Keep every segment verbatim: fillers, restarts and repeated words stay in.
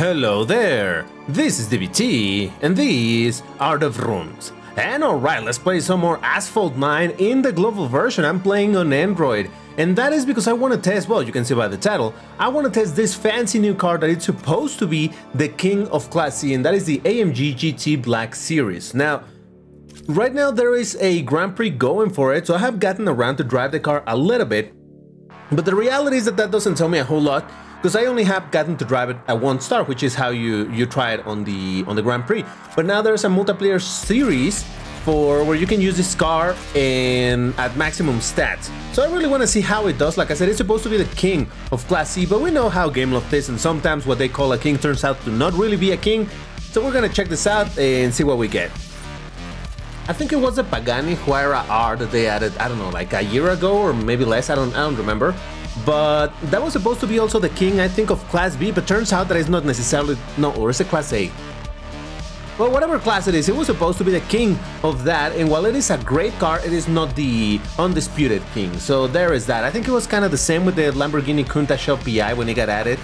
Hello there, this is D B T and these are the Vrooms. And alright, let's play some more Asphalt nine in the global version. I'm playing on Android, and that is because I want to test, well, you can see by the title, I want to test this fancy new car that it's supposed to be the king of Class C, and that is the A M G G T Black Series. Now, right now there is a Grand Prix going for it, so I have gotten around to drive the car a little bit, but the reality is that that doesn't tell me a whole lot, because I only have gotten to drive it at one star, which is how you, you try it on the on the Grand Prix. But now there's a multiplayer series for where you can use this car and at maximum stats. So I really want to see how it does. Like I said, it's supposed to be the king of Class C, but we know how Gameloft is, and sometimes what they call a king turns out to not really be a king. So we're going to check this out and see what we get. I think it was the Pagani Huayra R that they added, I don't know, like a year ago or maybe less, I don't, I don't remember. But that was supposed to be also the king, I think, of Class B, but turns out that it's not necessarily, no, or is it Class A? Well, whatever class it is, it was supposed to be the king of that, and while it is a great car, it is not the undisputed king, so there is that. I think it was kind of the same with the Lamborghini Countach L P four hundred when it got added,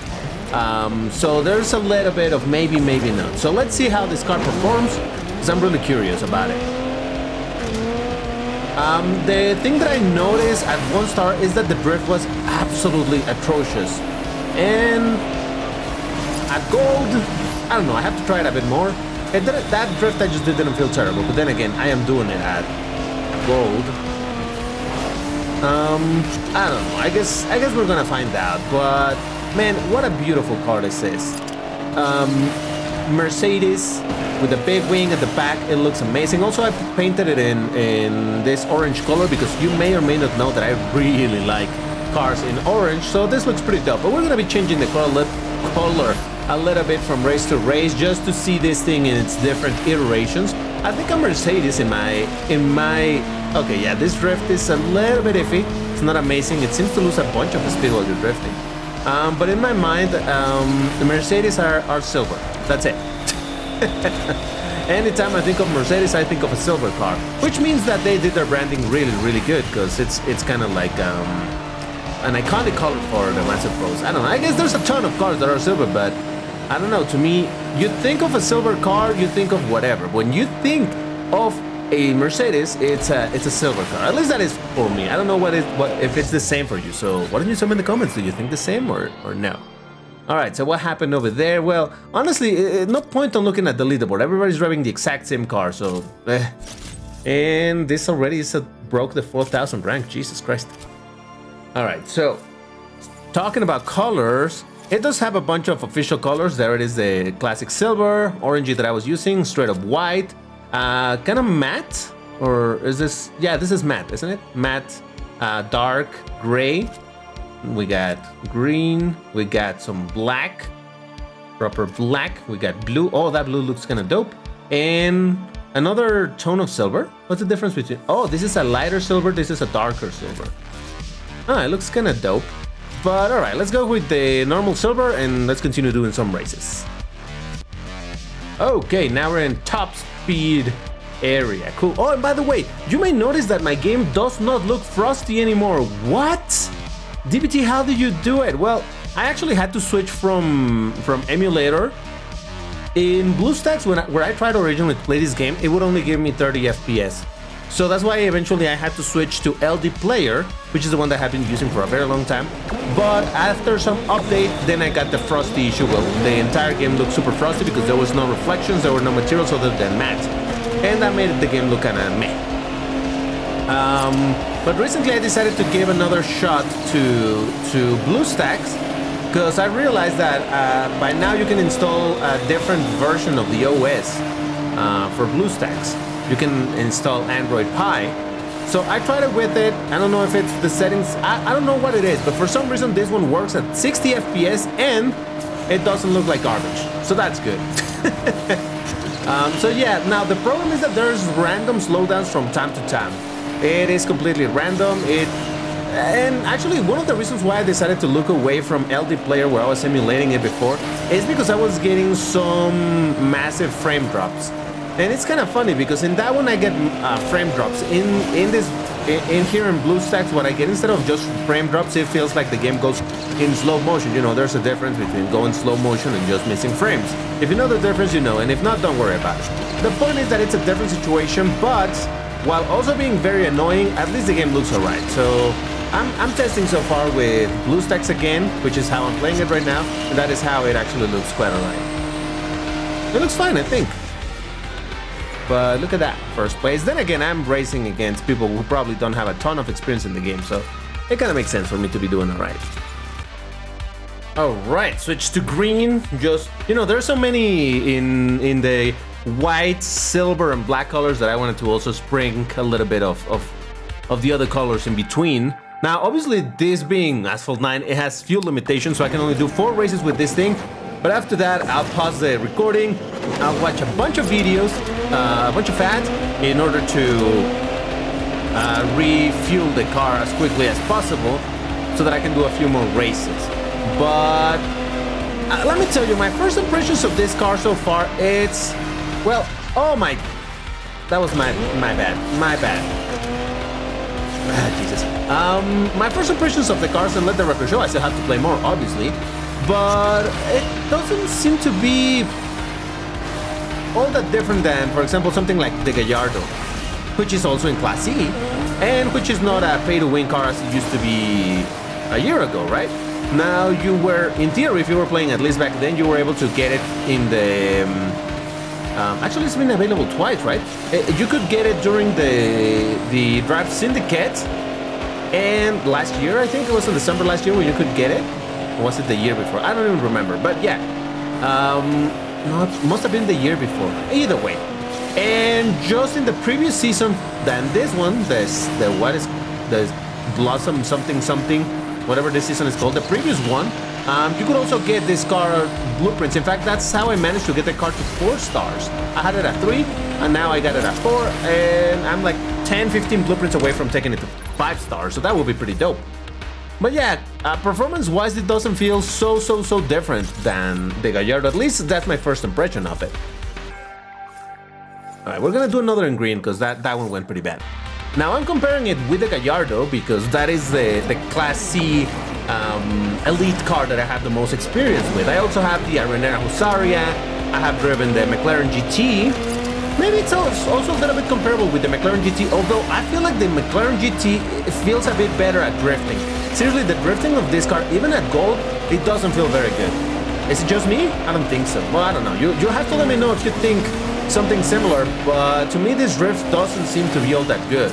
um, so there's a little bit of maybe, maybe not. So let's see how this car performs, because I'm really curious about it. Um, the thing that I noticed at one star is that the drift was absolutely atrocious, and at gold, I don't know, I have to try it a bit more. And that, that drift I just didn't feel terrible, but then again, I am doing it at gold. Um, I don't know, I guess, I guess we're gonna find out, but man, what a beautiful car this is. Um, Mercedes with a big wing at the back, it looks amazing. Also, I painted it in, in this orange color because you may or may not know that I really like cars in orange, so this looks pretty dope. But we're going to be changing the color, color a little bit from race to race just to see this thing in its different iterations. I think a Mercedes in my, in my, okay, yeah, this drift is a little bit iffy. It's not amazing. It seems to lose a bunch of speed while you're drifting. Um, but in my mind, um, the Mercedes are, are silver. That's it. Anytime I think of Mercedes, I think of a silver car, which means that they did their branding really, really good, because it's it's kind of like um, an iconic color for them, I suppose. I don't know. I guess there's a ton of cars that are silver, but I don't know. To me, you think of a silver car, you think of whatever. When you think of a Mercedes, it's a it's a silver car. At least that is for me. I don't know what it what if it's the same for you. So why don't you tell me in the comments? Do you think the same or or no? All right. So what happened over there? Well, honestly, it, no point on looking at the leaderboard. Everybody's driving the exact same car. So, eh. And this already is a, broke the four thousand rank. Jesus Christ. All right. So talking about colors, it does have a bunch of official colors. There it is, the classic silver, orangey that I was using, straight up white. Uh, kind of matte, or is this, yeah, this is matte, isn't it? Matte, uh, dark gray, we got green, we got some black, proper black, we got blue. Oh, that blue looks kind of dope, and another tone of silver. What's the difference between, oh, this is a lighter silver, this is a darker silver. Ah, it looks kind of dope, but all right, let's go with the normal silver, and let's continue doing some races. Okay, now we're in top speed area. Cool. Oh, and by the way, you may notice that my game does not look frosty anymore. What? D B T, how did you do it? Well, I actually had to switch from from emulator. In BlueStacks, when I, where I tried originally to play this game, it would only give me thirty F P S. So that's why eventually I had to switch to L D Player, which is the one that I've been using for a very long time. But after some update, then I got the frosty issue. Well, the entire game looked super frosty because there was no reflections, there were no materials other than matte. And that made the game look kind of meh. Um, but recently I decided to give another shot to, to BlueStacks, because I realized that uh, by now you can install a different version of the O S uh, for BlueStacks. You can install Android Pie. So I tried it with it. I don't know if it's the settings. I, I don't know what it is, but for some reason this one works at sixty F P S and it doesn't look like garbage. So that's good. um, so yeah, now the problem is that there's random slowdowns from time to time. It is completely random. It And actually, one of the reasons why I decided to look away from L D Player, where I was emulating it before, is because I was getting some massive frame drops. And it's kind of funny because in that one I get uh, frame drops. In in this in here in BlueStacks, what I get, instead of just frame drops, it feels like the game goes in slow motion. You know, there's a difference between going slow motion and just missing frames. If you know the difference, you know, and if not, don't worry about it. The point is that it's a different situation, but while also being very annoying, at least the game looks alright. So I'm, I'm testing so far with BlueStacks again, which is how I'm playing it right now, and that is how it actually looks quite alright. It looks fine, I think. But look at that, first place. Then again, I'm racing against people who probably don't have a ton of experience in the game, so it kind of makes sense for me to be doing all right. All right, switch to green. Just, you know, there's so many in in the white, silver, and black colors that I wanted to also sprinkle a little bit of, of, of the other colors in between. Now, obviously, this being Asphalt nine, it has fuel limitations, so I can only do four races with this thing. But after that, I'll pause the recording, I'll watch a bunch of videos, uh, a bunch of ads, in order to uh, refuel the car as quickly as possible, so that I can do a few more races. But uh, let me tell you, my first impressions of this car so far, it's, well, oh my, that was my, my bad, my bad. Ah, Jesus. Um, my first impressions of the cars, and let the record show, I still have to play more, obviously. But it doesn't seem to be all that different than, for example, something like the Gallardo, which is also in Class E, and which is not a pay-to-win car as it used to be a year ago, right? Now, you were, in theory, if you were playing at least back then, you were able to get it in the... Um, actually, it's been available twice, right? You could get it during the, the Drive Syndicate, and last year, I think it was in December last year where you could get it. Was it the year before? I don't even remember, but yeah. Um, no, it must have been the year before. Either way. And just in the previous season than this one, this, the what is the Blossom something something, whatever this season is called, the previous one, um, you could also get this car blueprints. In fact, that's how I managed to get the car to four stars. I had it at three, and now I got it at four, and I'm like ten, fifteen blueprints away from taking it to five stars, so that would be pretty dope. But yeah, uh, performance-wise, it doesn't feel so, so, so different than the Gallardo. At least that's my first impression of it. All right, we're gonna do another in green, because that, that one went pretty bad. Now, I'm comparing it with the Gallardo, because that is the, the Class C um, elite car that I have the most experience with. I also have the Arena Husaria. I have driven the McLaren G T. Maybe it's also a little bit comparable with the McLaren G T, although I feel like the McLaren G T feels a bit better at drifting. Seriously, the drifting of this car, even at gold, it doesn't feel very good. Is it just me? I don't think so. Well, I don't know. You, you have to let me know if you think something similar, but to me this drift doesn't seem to be all that good.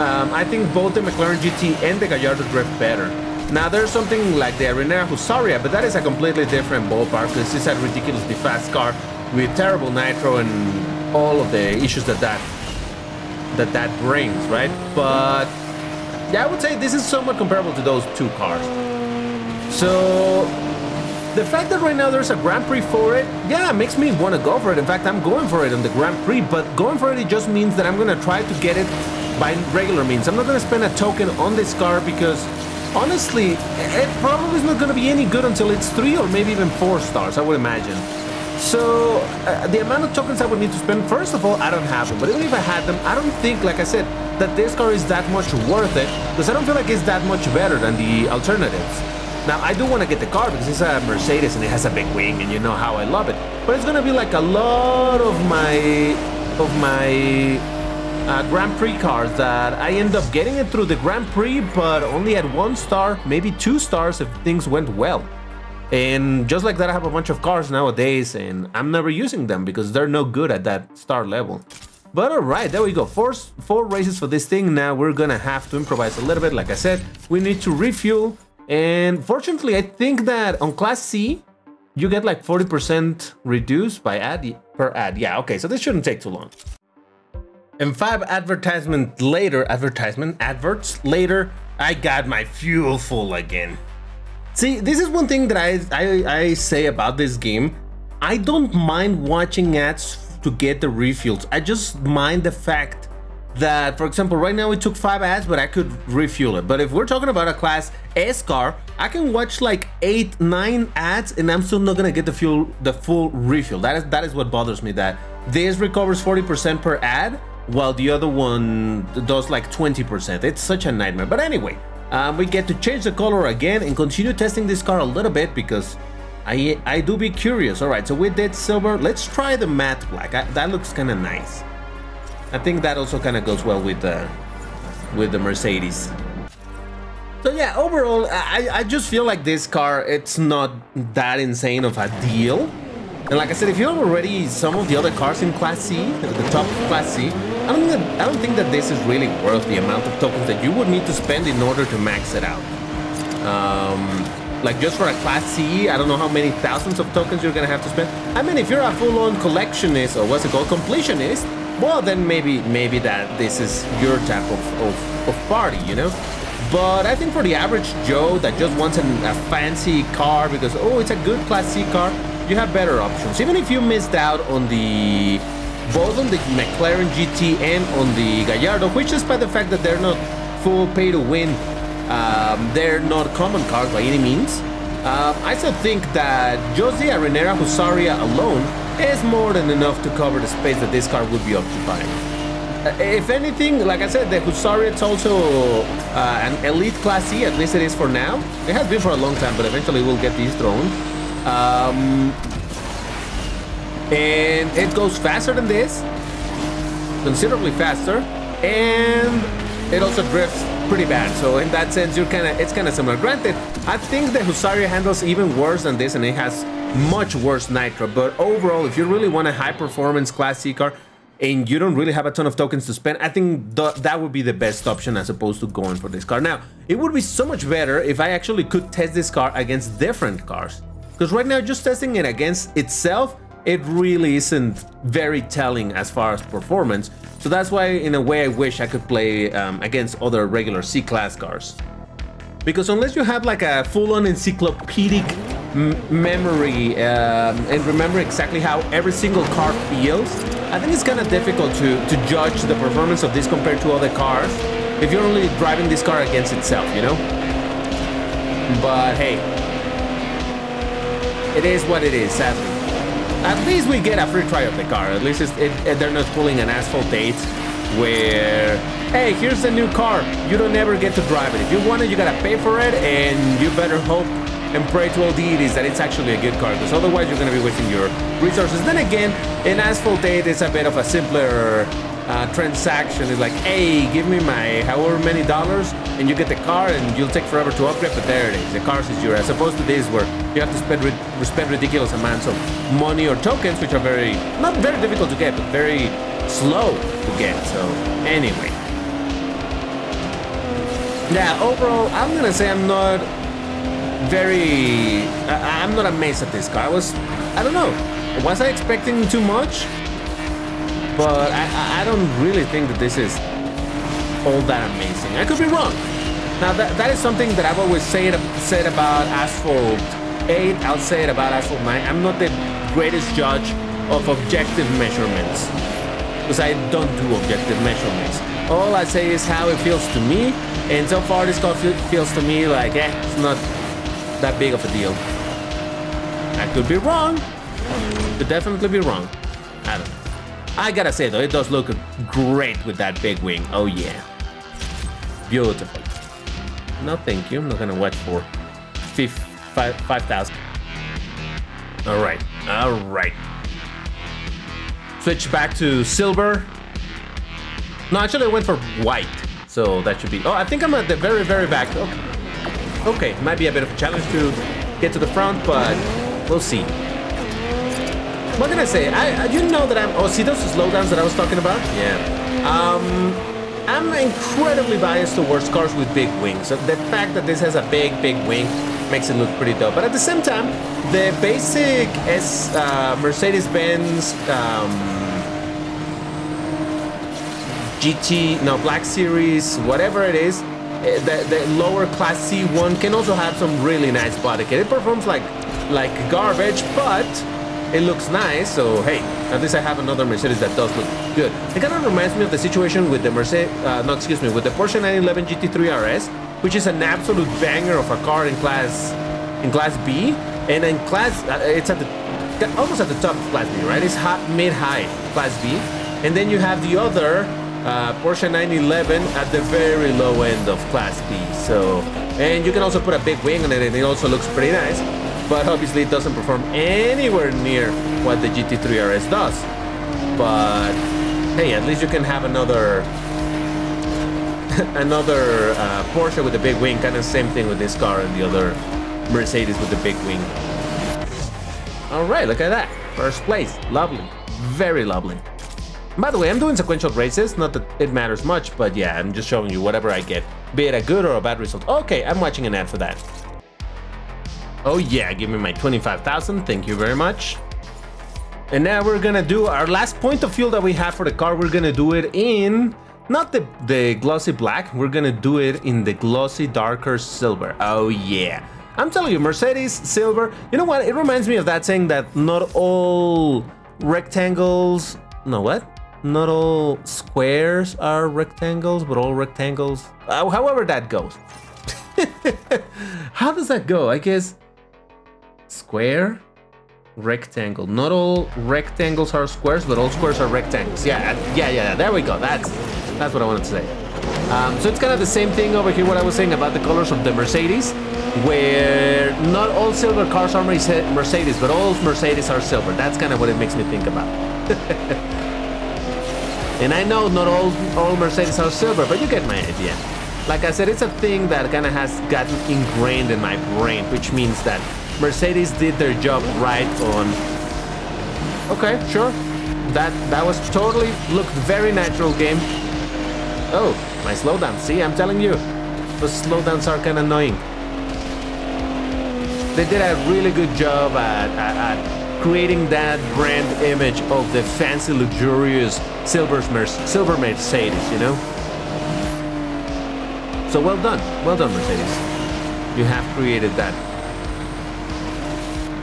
Um, I think both the McLaren G T and the Gallardo drift better. Now, there's something like the Arena Husaria, but that is a completely different ballpark. This is a ridiculously fast car with terrible nitro and all of the issues that that, that, that brings, right? But... yeah, I would say this is somewhat comparable to those two cars. So, the fact that right now there's a Grand Prix for it, yeah, makes me want to go for it. In fact, I'm going for it on the Grand Prix, but going for it, it just means that I'm going to try to get it by regular means. I'm not going to spend a token on this car because, honestly, it probably is not going to be any good until it's three or maybe even four stars, I would imagine. So, uh, the amount of tokens I would need to spend, first of all, I don't have them. But even if I had them, I don't think, like I said, that this car is that much worth it. Because I don't feel like it's that much better than the alternatives. Now, I do want to get the car because it's a Mercedes and it has a big wing and you know how I love it. But it's going to be like a lot of my, of my uh, Grand Prix cars that I end up getting it through the Grand Prix, but only at one star, maybe two stars if things went well. And just like that, I have a bunch of cars nowadays, and I'm never using them because they're no good at that star level. But all right, there we go. Four, four races for this thing. Now we're gonna have to improvise a little bit. Like I said, we need to refuel. And fortunately, I think that on Class C, you get like forty percent reduced by ad per ad. Yeah, okay, so this shouldn't take too long. And five advertisement later, advertisement, adverts later, I got my fuel full again. See, this is one thing that I, I, I say about this game. I don't mind watching ads to get the refuels. I just mind the fact that, for example, right now it took five ads, but I could refuel it. But if we're talking about a Class S car, I can watch like eight, nine ads, and I'm still not gonna get the fuel, the full refuel. That is, that is what bothers me, that this recovers forty percent per ad, while the other one does like twenty percent. It's such a nightmare. But anyway, um, we get to change the color again and continue testing this car a little bit because I, I do be curious. All right, so with that silver, let's try the matte black. I, that looks kind of nice. I think that also kind of goes well with the, with the Mercedes. So yeah, overall, I, I just feel like this car, it's not that insane of a deal. And like I said, if you have already some of the other cars in Class C, the top of Class C, I don't, think that, I don't think that this is really worth the amount of tokens that you would need to spend in order to max it out. Um, like just for a Class C, I don't know how many thousands of tokens you're going to have to spend. I mean, if you're a full-on collectionist or what's it called, completionist, well, then maybe maybe that this is your type of, of, of party, you know? But I think for the average Joe that just wants an, a fancy car because, oh, it's a good Class C car, you have better options. Even if you missed out on the, both on the McLaren G T and on the Gallardo, which is by the fact that they're not full pay to win, um, they're not common cars by any means, uh, I still think that just the Arena Husaria alone is more than enough to cover the space that this car would be occupying. If anything, like I said, the Husaria is also uh, an elite Class C, at least it is for now. It has been for a long time, but eventually we'll get these thrown. Um, and it goes faster than this, considerably faster, and it also drifts pretty bad. So in that sense, you're kind of it's kind of similar. Granted, I think the Husaria handles even worse than this, and it has much worse nitro. But overall, if you really want a high-performance Class C car, and you don't really have a ton of tokens to spend, I think th that would be the best option as opposed to going for this car. Now, it would be so much better if I actually could test this car against different cars, because right now just testing it against itself, it really isn't very telling as far as performance. So that's why, in a way, I wish I could play um, against other regular C-Class cars. Because unless you have like a full-on encyclopedic m memory um, and remember exactly how every single car feels, I think it's kind of difficult to, to judge the performance of this compared to other cars if you're only driving this car against itself, you know? But hey, it is what it is, sadly. At least we get a free try of the car. At least it's, it, it, they're not pulling an Asphalt eight where, hey, here's the new car, you don't ever get to drive it. If you want it, you gotta pay for it, and you better hope and pray to all deities that it's actually a good car, because otherwise you're gonna be wasting your resources. Then again, in Asphalt eight it's a bit of a simpler uh, transaction. It's like, hey, give me my however many dollars and you get the car, and you'll take forever to upgrade, but there it is, the car is yours, as opposed to this where you have to spend, spend ridiculous amounts of money or tokens, which are very, not very difficult to get, but very slow to get. So anyway, yeah, overall I'm gonna say I'm not very I, I'm not amazed at this car. I was I don't know was I expecting too much, but I, I don't really think that this is all that amazing. I could be wrong. Now that, that is something that I've always said, said about Asphalt eight. I'll say it about Asphalt nine. I'm not the greatest judge of objective measurements, because I don't do objective measurements. All I say is how it feels to me, and so far this car feels to me like, eh, it's not that big of a deal. I could be wrong, could definitely be wrong, I don't know. I gotta say though, it does look great with that big wing, oh yeah. Beautiful. No thank you, I'm not gonna watch for five thousand. Alright, alright. Switch back to silver. No, actually I went for white, so that should be... Oh, I think I'm at the very, very back. Okay, okay, might be a bit of a challenge to get to the front, but we'll see. What can I say? I, I you know that I'm... Oh, see those slowdowns that I was talking about? Yeah. Um, I'm incredibly biased towards cars with big wings. So the fact that this has a big, big wing makes it look pretty dope. But at the same time, the basic S uh, Mercedes-Benz um, G T, no, Black Series, whatever it is, the, the lower Class C one can also have some really nice body kit. It performs like like garbage, but it looks nice. So hey, at least I have another Mercedes that does look good. It kind of reminds me of the situation with the Mercedes, uh, no, excuse me, with the Porsche nine eleven G T three R S, which is an absolute banger of a car in class in class B. And in class, it's at the, almost at the top of class B, right? It's high, mid-high class B. And then you have the other uh, Porsche nine eleven at the very low end of Class B. So, and you can also put a big wing on it, and it also looks pretty nice. But obviously it doesn't perform anywhere near what the G T three R S does. But hey, at least you can have another another uh, Porsche with a big wing. Kind of same thing with this car and the other Mercedes with the big wing. All right, look at that. First place, lovely, very lovely. By the way, I'm doing sequential races, not that it matters much, but yeah, I'm just showing you whatever I get, be it a good or a bad result. Okay, I'm watching an ad for that. Oh yeah, give me my twenty-five thousand, thank you very much. And now we're gonna do our last point of fuel that we have for the car. We're gonna do it in, not the, the glossy black, we're gonna do it in the glossy darker silver. Oh yeah. I'm telling you, Mercedes, silver, you know what? It reminds me of that saying that not all rectangles, no what? Not all squares are rectangles, but all rectangles, uh, however that goes. How does that go? I guess square, rectangle. Not all rectangles are squares, but all squares are rectangles. Yeah, yeah, yeah, there we go. That's, that's what I wanted to say. Um, so it's kind of the same thing over here, what I was saying about the colors of the Mercedes, where not all silver cars are Mercedes, but all Mercedes are silver. That's kind of what it makes me think about. And I know not all, all Mercedes are silver, but you get my idea. Like I said, it's a thing that kind of has gotten ingrained in my brain, which means that Mercedes did their job right on... Okay, sure. That, that was totally... looked very natural game. Oh, my slowdown. See, I'm telling you, those slowdowns are kind of annoying. They did a really good job at, at, at creating that brand image of the fancy, luxurious silver, silver Mercedes, you know? So well done. Well done, Mercedes. You have created that.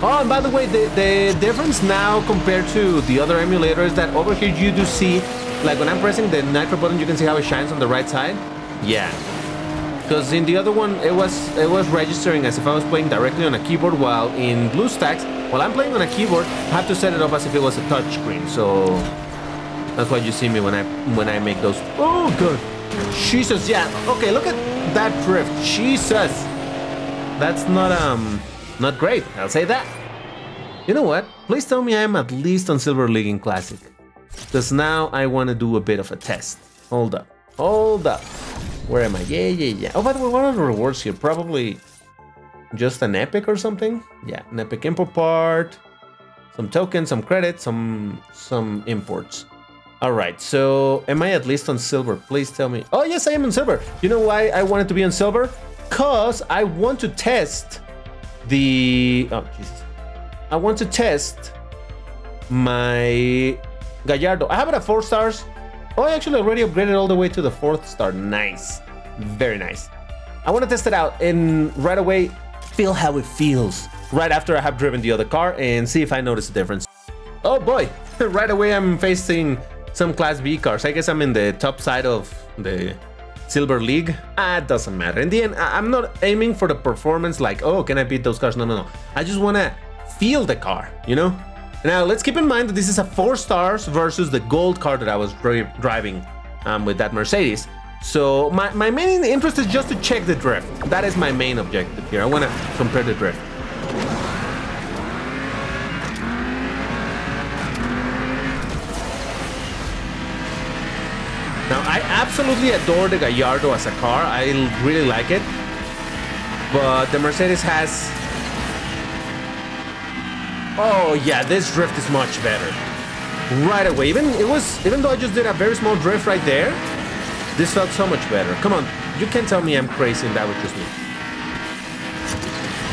Oh, and by the way, the, the difference now compared to the other emulator is that over here you do see, like when I'm pressing the nitro button, you can see how it shines on the right side. Yeah, because in the other one, it was it was registering as if I was playing directly on a keyboard, while in BlueStacks, while I'm playing on a keyboard, I have to set it up as if it was a touch screen. So that's why you see me when I when I make those. Oh god, Jesus, yeah. Okay, look at that drift, Jesus. That's not um not great. I'll say that. You know what? Please tell me I'm at least on Silver League in Classic. Because now I want to do a bit of a test. Hold up. Hold up. Where am I? Yeah, yeah, yeah. Oh, by the way, what are the rewards here? Probably just an epic or something? Yeah, an epic import part. Some tokens, some credits, some some imports. All right, so am I at least on silver? Please tell me. Oh, yes, I am on silver. You know why I wanted to be on silver? Because I want to test the... Oh, Jesus. I want to test my... Gallardo. I have it at four stars. Oh, I actually already upgraded all the way to the fourth star. Nice. Very nice. I want to test it out and right away feel how it feels right after I have driven the other car and see if I notice a difference. Oh boy, right away I'm facing some Class B cars. I guess I'm in the top side of the Silver League. Ah, it doesn't matter. In the end, I'm not aiming for the performance like, oh, can I beat those cars? No, no, no. I just want to feel the car, you know? Now, let's keep in mind that this is a four stars versus the gold car that I was dri driving um, with that Mercedes. So my, my main interest is just to check the drift. That is my main objective here. I want to compare the drift. Now, I absolutely adore the Gallardo as a car. I really like it. But the Mercedes has... Oh yeah, this drift is much better. Right away, even it was, even though I just did a very small drift right there, this felt so much better. Come on, you can't tell me I'm crazy and that was just me.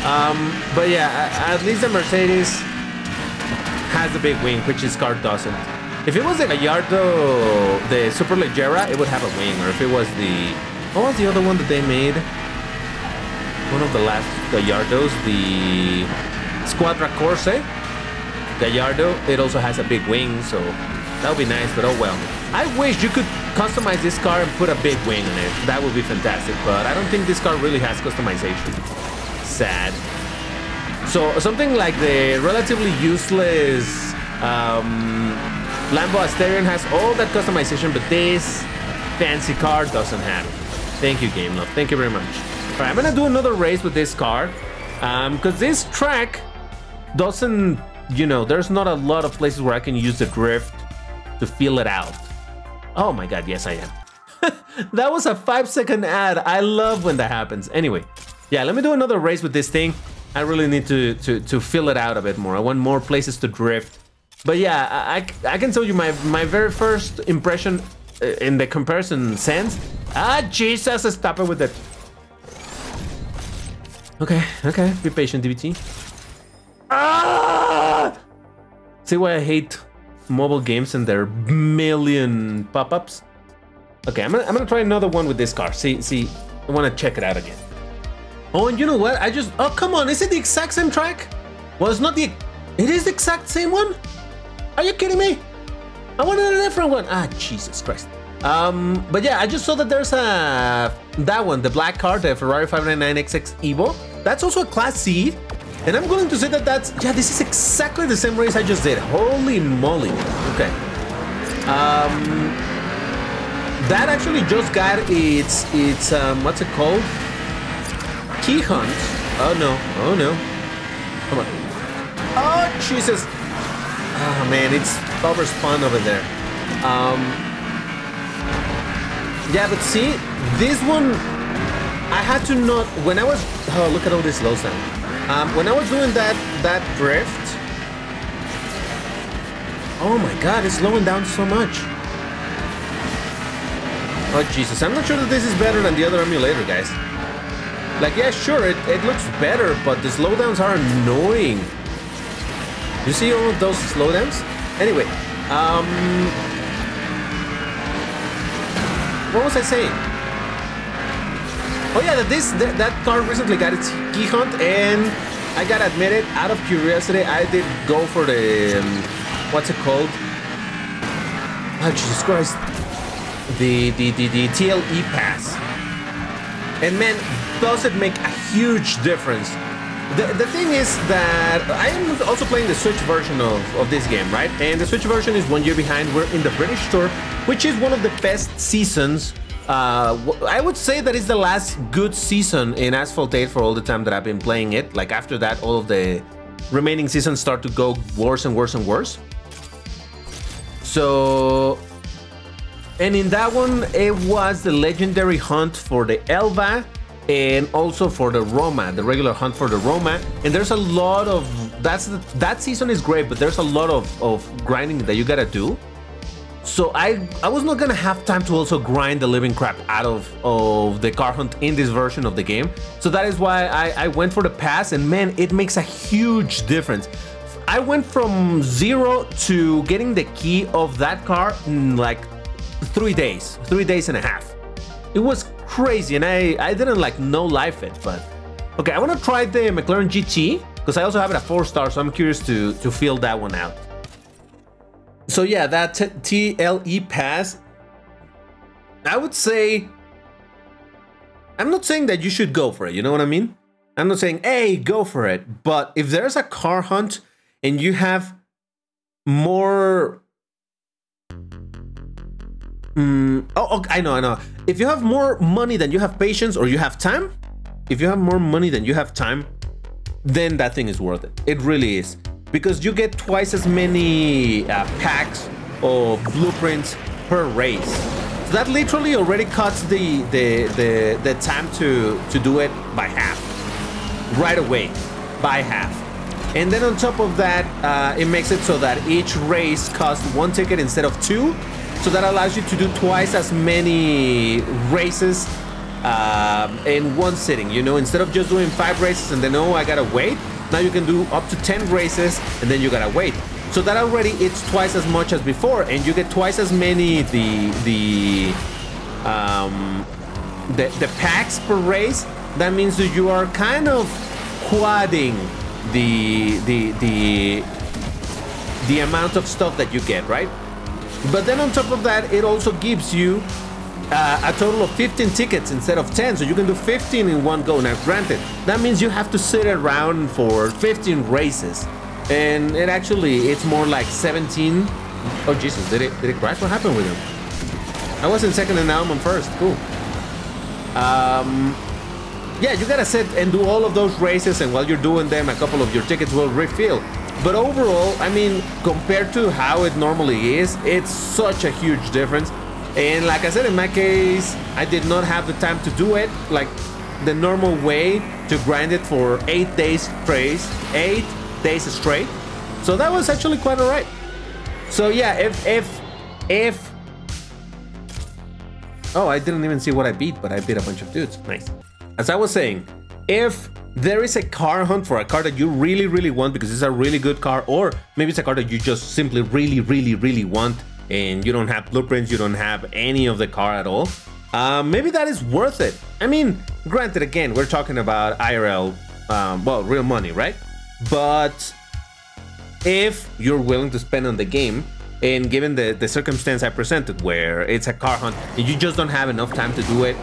Um, but yeah, at least the Mercedes has a big wing, which this car doesn't. If it was the Gallardo, the Superleggera, it would have a wing. Or if it was the, what was the other one that they made? One of the last Gallardos, the Squadra Corse, Gallardo, it also has a big wing, so that would be nice, but oh well. I wish you could customize this car and put a big wing on it. That would be fantastic, but I don't think this car really has customization. Sad. So something like the relatively useless um, Lambo Asterion has all that customization, but this fancy car doesn't have it. Thank you, Gameloft. Thank you very much. All right, I'm gonna do another race with this car, um, because this track doesn't, you know, there's not a lot of places where I can use the drift to feel it out. Oh my God, yes I am. That was a five second ad. I love when that happens. Anyway, yeah, let me do another race with this thing. I really need to to to fill it out a bit more. I want more places to drift. But yeah, I, I can tell you my my very first impression in the comparison sense. Ah, Jesus, stop it with it. Okay, okay, be patient, D B T. Ah! See why I hate mobile games and their million pop-ups? Okay, I'm gonna, I'm gonna try another one with this car. See, see, I wanna check it out again. Oh, and you know what? I just, oh, come on. Is it the exact same track? Well, it's not the, it is the exact same one? Are you kidding me? I wanted a different one. Ah, Jesus Christ. Um, but yeah, I just saw that there's a, that one, the black car, the Ferrari five ninety-nine X X EVO. That's also a Class C. And I'm going to say that that's, yeah, this is exactly the same race I just did. Holy moly. Okay. Um, that actually just got its, its, um, what's it called? Key hunt. Oh no, oh no. Come on. Oh, Jesus. Oh man, it's overspun over there. Um, yeah, but see, this one, I had to not, when I was, oh, look at all this slow sound. Um, when I was doing that, that drift, oh my God, it's slowing down so much. Oh Jesus, I'm not sure that this is better than the other emulator, guys. Like, yeah, sure, it, it looks better, but the slowdowns are annoying. You see all of those slowdowns? Anyway, um... what was I saying? Oh yeah, that this that, that car recently got its key hunt, and I gotta admit it, out of curiosity, I did go for the... Um, what's it called? Oh, Jesus Christ. The, the, the, the T L E pass. And man, does it make a huge difference. The, the thing is that I am also playing the Switch version of, of this game, right? And the Switch version is one year behind. We're in the British Tour, which is one of the best seasons. Uh, I would say that it's the last good season in Asphalt eight for all the time that I've been playing it. Like after that, all of the remaining seasons start to go worse and worse and worse. So, and in that one, it was the legendary hunt for the Elba, and also for the Roma, the regular hunt for the Roma. And there's a lot of, that's the, that season is great, but there's a lot of, of grinding that you gotta do. So I, I was not gonna have time to also grind the living crap out of, of the car hunt in this version of the game. So that is why I, I went for the pass, and man, it makes a huge difference. I went from zero to getting the key of that car in like three days, three days and a half. It was crazy, and I, I didn't like no life it, but... Okay, I want to try the McLaren G T, because I also have it at four star, so I'm curious to, to feel that one out. So yeah, that T L E pass, I would say... I'm not saying that you should go for it, you know what I mean? I'm not saying, hey, go for it, but if there's a car hunt and you have more... Mm, oh, okay, I know, I know. If you have more money than you have patience, or you have time, if you have more money than you have time, then that thing is worth it. It really is. Because you get twice as many uh, packs or blueprints per race. So that literally already cuts the, the, the, the time to, to do it by half. Right away, by half. And then on top of that, uh, it makes it so that each race costs one ticket instead of two. So that allows you to do twice as many races uh, in one sitting, you know? Instead of just doing five races and then, oh, I gotta wait, now you can do up to ten races and then you gotta wait. So that already it's twice as much as before, and you get twice as many the the um, the, the packs per race. That means that you are kind of quadding the, the, the, the amount of stuff that you get, right? But then on top of that, it also gives you uh, a total of fifteen tickets instead of ten, so you can do fifteen in one go. Now granted, that means you have to sit around for fifteen races, and it actually, it's more like seventeen Oh Jesus, did it did it crash? What happened with him? I was in second and now I'm on first. Cool. Um Yeah, you gotta sit and do all of those races, and while you're doing them, a couple of your tickets will refill. But overall, I mean, compared to how it normally is, it's such a huge difference. And like I said, in my case, I did not have the time to do it like the normal way to grind it for eight days straight, eight days straight. So that was actually quite alright. So yeah, if if if oh, I didn't even see what I beat, but I beat a bunch of dudes. Nice. As I was saying, if there is a car hunt for a car that you really, really want because it's a really good car, or maybe it's a car that you just simply really, really, really want, and you don't have blueprints, you don't have any of the car at all, uh, maybe that is worth it. I mean, granted, again, we're talking about I R L, um, well, real money, right? But if you're willing to spend on the game, and given the, the circumstance I presented where it's a car hunt and you just don't have enough time to do it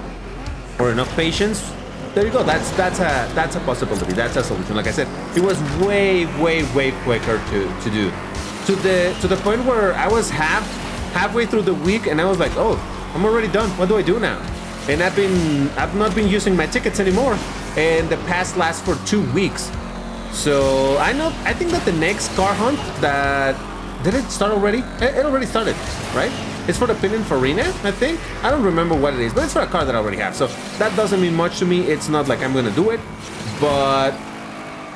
or enough patience, there you go. That's that's a that's a possibility. That's a solution. Like I said, it was way, way, way quicker to to do. To the to the point where I was half halfway through the week and I was like, oh, I'm already done. What do I do now? And I've been I've not been using my tickets anymore. And the pass lasts for two weeks. So I know I think that the next car hunt that did it start already? It already started, right? It's for the Pininfarina, I think. I don't remember what it is, but it's for a car that I already have. So that doesn't mean much to me. It's not like I'm going to do it. But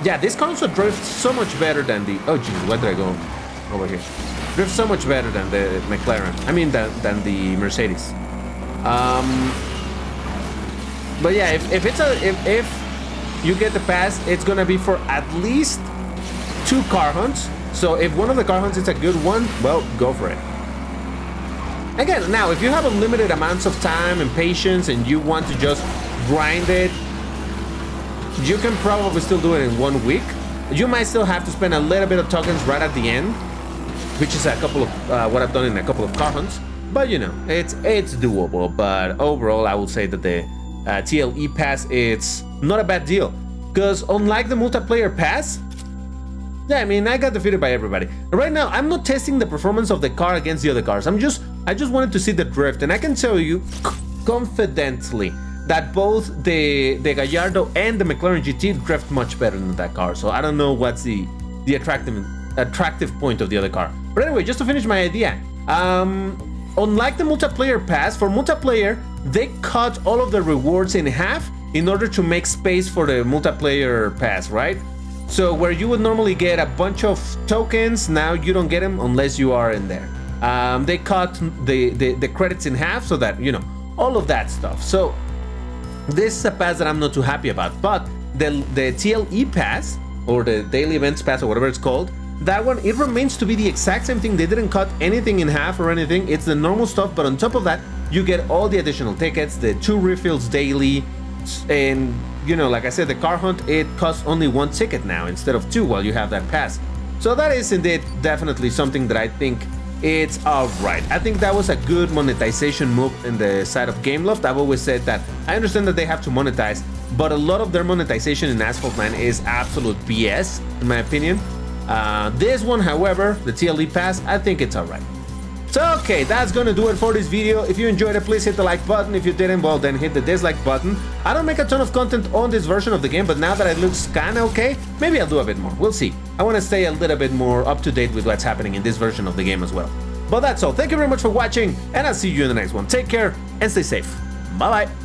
yeah, this car also drifts so much better than the... Oh, jeez, where did I go? Over here. Drifts so much better than the McLaren. I mean, than, than the Mercedes. Um, but yeah, if, if, it's a, if, if you get the pass, it's going to be for at least two car hunts. So if one of the car hunts is a good one, well, go for it. Again, now, if you have unlimited amounts of time and patience and you want to just grind it, you can probably still do it in one week. You might still have to spend a little bit of tokens right at the end, which is a couple of uh, what I've done in a couple of car hunts. But, you know, it's it's doable. But overall, I would say that the uh, T L E pass, it's not a bad deal. Because unlike the multiplayer pass... Yeah, I mean, I got defeated by everybody. Right now, I'm not testing the performance of the car against the other cars. I'm just, I just wanted to see the drift, and I can tell you confidently that both the the Gallardo and the McLaren G T drift much better than that car. So I don't know what's the the attractive attractive point of the other car. But anyway, just to finish my idea, um, unlike the multiplayer pass, for multiplayer they cut all of the rewards in half in order to make space for the multiplayer pass, right? So where you would normally get a bunch of tokens, now you don't get them unless you are in there. Um, they cut the, the, the credits in half so that, you know, all of that stuff. So this is a pass that I'm not too happy about. But the, the T L E pass, or the daily events pass, or whatever it's called, that one, it remains to be the exact same thing. They didn't cut anything in half or anything. It's the normal stuff. But on top of that, you get all the additional tickets, the two refills daily, and... You know, like I said, the car hunt, it costs only one ticket now instead of two while you have that pass. So that is indeed definitely something that I think it's alright. I think that was a good monetization move in the side of Gameloft. I've always said that I understand that they have to monetize, but a lot of their monetization in Asphalt nine is absolute B S, in my opinion. Uh, this one, however, the T L E pass, I think it's alright. So, okay, that's gonna do it for this video. If you enjoyed it, please hit the like button. If you didn't, well, then hit the dislike button. I don't make a ton of content on this version of the game, but now that it looks kinda okay, maybe I'll do a bit more. We'll see. I wanna stay a little bit more up to date with what's happening in this version of the game as well. But that's all. Thank you very much for watching, and I'll see you in the next one. Take care, and stay safe. Bye-bye.